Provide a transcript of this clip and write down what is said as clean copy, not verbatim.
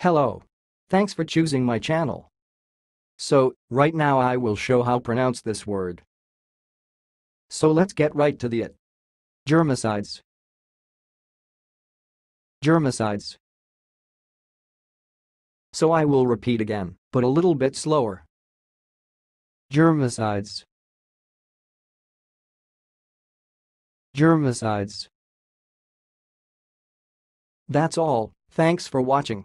Hello. Thanks for choosing my channel. So, right now I will show how pronounce this word. So let's get right to it. Germicides. Germicides. So I will repeat again, but a little bit slower. Germicides. Germicides. That's all. Thanks for watching.